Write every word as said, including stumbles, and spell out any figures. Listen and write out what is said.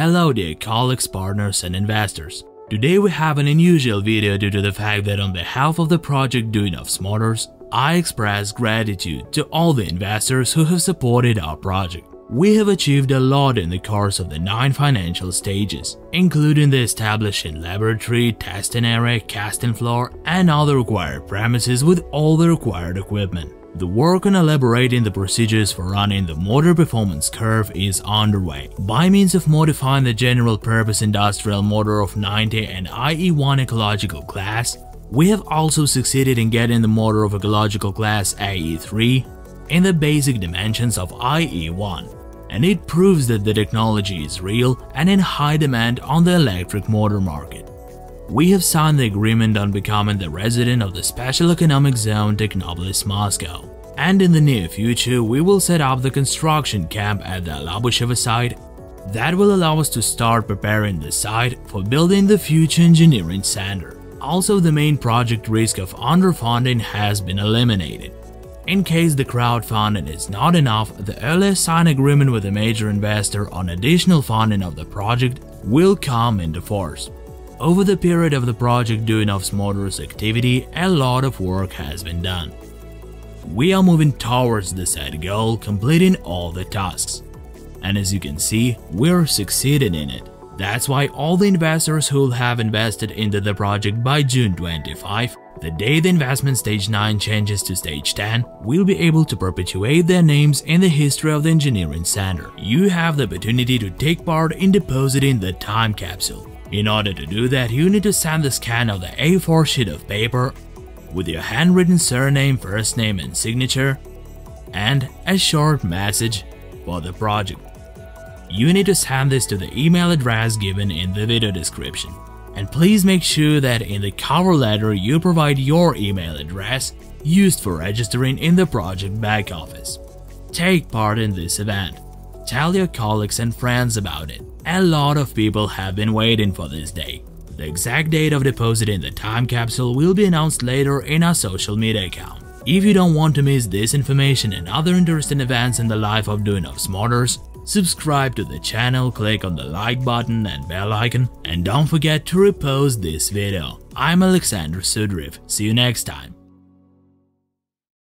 Hello dear colleagues, partners and investors. Today we have an unusual video due to the fact that on behalf of the project Duyunov's Motors, I express gratitude to all the investors who have supported our project. We have achieved a lot in the course of the nine financial stages, including the establishing laboratory, testing area, casting floor and other required premises with all the required equipment. The work on elaborating the procedures for running the motor performance curve is underway. By means of modifying the general purpose industrial motor of ninety and I E one ecological class, we have also succeeded in getting the motor of ecological class I E three in the basic dimensions of I E one. And it proves that the technology is real and in high demand on the electric motor market. We have signed the agreement on becoming the resident of the Special Economic Zone Technopolis, Moscow. And in the near future, we will set up the construction camp at the Alabusheva site that will allow us to start preparing the site for building the future engineering center. Also, the main project risk of underfunding has been eliminated. In case the crowdfunding is not enough, the earlier signed agreement with a major investor on additional funding of the project will come into force. Over the period of the project Duyunov's Motors activity, a lot of work has been done. We are moving towards the set goal, completing all the tasks. And as you can see, we're succeeding in it. That's why all the investors who'll have invested into the project by June twenty-fifth, the day the investment stage nine changes to stage ten, will be able to perpetuate their names in the history of the engineering center. You have the opportunity to take part in depositing the time capsule. In order to do that, you need to send the scan of the A four sheet of paper with your handwritten surname, first name and signature, and a short message for the project. You need to send this to the email address given in the video description. And please make sure that in the cover letter you provide your email address used for registering in the project back office. Take part in this event. Tell your colleagues and friends about it. A lot of people have been waiting for this day. The exact date of depositing the time capsule will be announced later in our social media account. If you don't want to miss this information and other interesting events in the life of Duyunov's Motors, subscribe to the channel, click on the like button and bell icon, and don't forget to repost this video. I'm Alexander Sudriv, see you next time.